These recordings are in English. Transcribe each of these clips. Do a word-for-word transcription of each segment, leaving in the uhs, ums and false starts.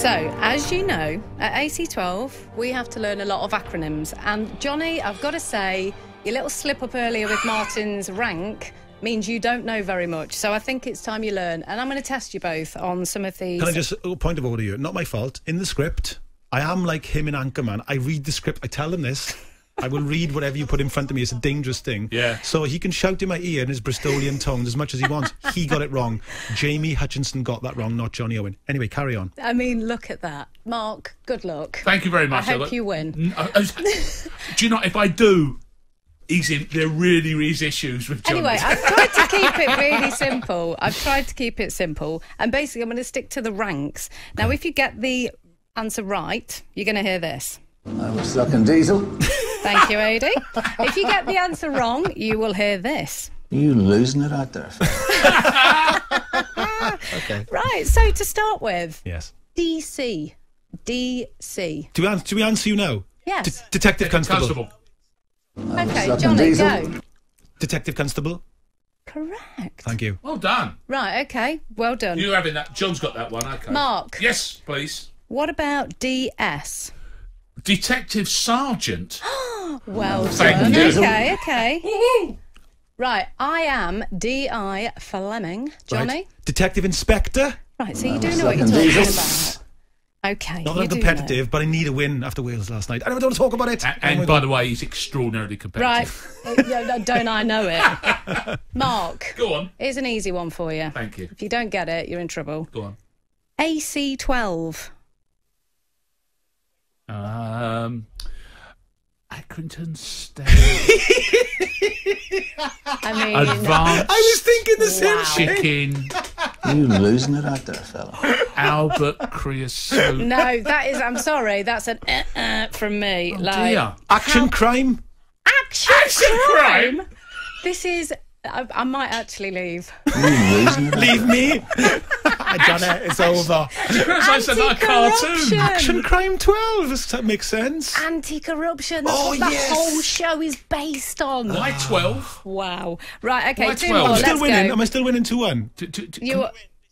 So, as you know, at A C twelve, we have to learn a lot of acronyms. And Johnny, I've got to say, your little slip-up earlier with Martin's rank means you don't know very much. So I think it's time you learn. And I'm going to test you both on some of these... Can I just... Oh, point of order here. Not my fault. In the script, I am like him in Anchorman. I read the script. I tell them this. I will read whatever you put in front of me. It's a dangerous thing. Yeah. So he can shout in my ear in his Bristolian tones as much as he wants. He got it wrong. Jamie Hutchinson got that wrong, not Johnny Owen. Anyway, carry on. I mean, look at that. Mark, good luck. Thank you very much. I hope Albert. You win. I, I was, do you know, if I do, he's in, there really is issues with Johnny. Anyway, I've tried to keep it really simple. I've tried to keep it simple. And basically, I'm going to stick to the ranks. Now, if you get the answer right, you're going to hear this. I was sucking diesel. Thank you, Adi. If you get the answer wrong, you will hear this. You losing it out there. Okay. Right, so to start with. Yes. D C. D C. Do we, do we answer you now? Yes. D Detective yeah, Constable. Constable. Okay, Johnny, diesel. Go. Detective Constable. Correct. Thank you. Well done. Right, okay, well done. You're having that. John's got that one, okay. Mark. Yes, please. What about D S? Detective Sergeant. Well done. Okay, okay. Right, I am D I Fleming. Johnny? Right. Detective Inspector. Right, so you do know what you're talking about. Okay. Not that I'm competitive, but I need a win after Wales last night. I don't want to talk about it. A and by the way, he's extraordinarily competitive. Right. Don't I know it? Mark. Go on. Here's an easy one for you. Thank you. If you don't get it, you're in trouble. Go on. A C twelve. Um, Accrington Stanley. I mean, Advanced I was thinking the same wow. Chicken. You losing it out there, fella. Albert Creosote. No, that is. I'm sorry. That's an uh, uh from me. Oh, like dear. Action how, crime. Action, action crime. crime. This is. I, I might actually leave. You losing it leave me. I've done it. It's over. I said that cartoon. Action Crime twelve. Does that make sense? Anti-corruption. That's oh, what yes. the whole show is based on. Why twelve? Wow. Right, okay. Two more. I'm still Let's winning. Go. Am I still winning two one? Do, do, do, you,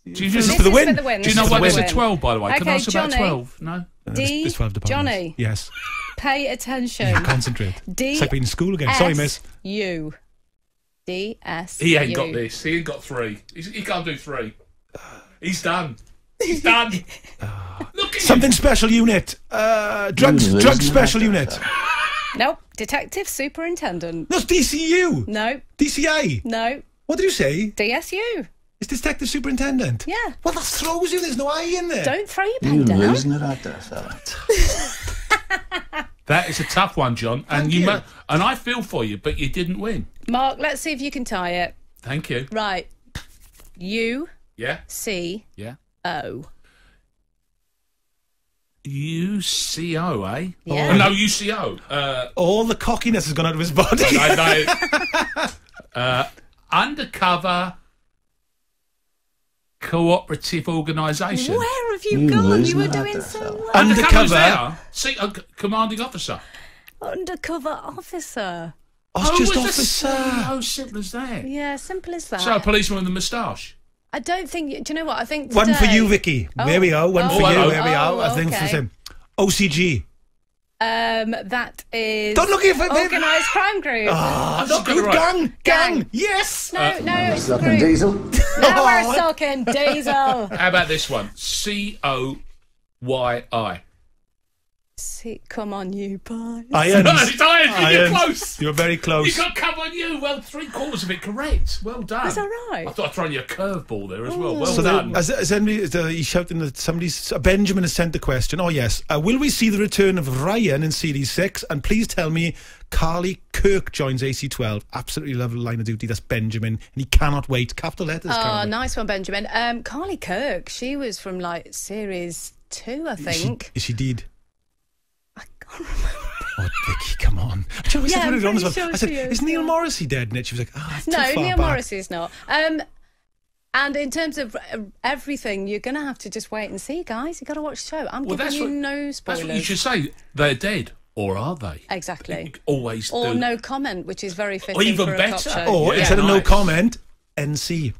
do you just for the win? win. Do you know why there's a twelve, by the way? Okay, can I ask Johnny, about twelve? No? D, there's twelve departments. Johnny. Yes. Pay attention. You concentrate. D. It's like being in school again. Sorry, miss. You. D S U. He ain't got this. He ain't got three. He can't do three. He's done. He's done. Look at Something you. Special unit. Uh, drugs no, drugs special unit. Nope. Detective superintendent. That's no, D C U. No. D C A. No. What did you say? D S U. It's detective superintendent. Yeah. Well, that throws you. There's no I in there. Don't throw your pen down. You're losing it out there, fella. That is a tough one, John. Thank and you, you. And I feel for you, but you didn't win. Mark, let's see if you can tie it. Thank you. Right. You... Yeah. C. Yeah. O. U C O, eh? Yeah. Oh, no, U C O. Uh, All the cockiness has gone out of his body. I know. uh, undercover cooperative organisation. Where have you, you gone? You were doing so well. Undercover. Undercover. See, uh, commanding officer. Undercover officer. Oh, oh just officer. How simple as that? Yeah, simple as that. So a policeman with a moustache. I don't think... Do you know what? I think today... One for you, Vicky. Oh. There we are. One oh, for you. Oh, there we are. Oh, I think okay. for him. O C G. Um, that is... Don't look at it. Organised crime group. Oh, oh, good right. gang. Gang. Gang. Yes. No, uh, no, it's sucking diesel. Now we're sucking diesel. How about this one? C O Y I. See, come on, you boys. Irons. It's irons. You're close. You're very close. You got come on, you. Well, three quarters of it correct. Well done. Is that right? I thought I'd thrown you a curveball there as well. Ooh. Well so done. There, is anybody, is there, he's shouting that somebody's. Uh, Benjamin has sent the question. Oh, yes. Uh, will we see the return of Ryan in Series six? And please tell me Carly Kirk joins A C twelve. Absolutely love Line of Duty. That's Benjamin. And he cannot wait. Capital letters. Oh, Cameron. Nice one, Benjamin. Um, Carly Kirk, she was from like Series two, I think. She, she did. Oh, Vicky, come on. You know, I, yeah, said, on sure I said, is, is Neil Morrissey dead? And she was like, oh, no, Neil back. Morrissey's not. Um, and in terms of everything, you're going to have to just wait and see, guys. You've got to watch the show. I'm well, giving you what, no spoilers. That's what you should say. They're dead. Or are they? Exactly. Always. Or do. No comment, which is very fitting. Or even for better. A cop show. Or yeah, instead nice. Of no comment, N C.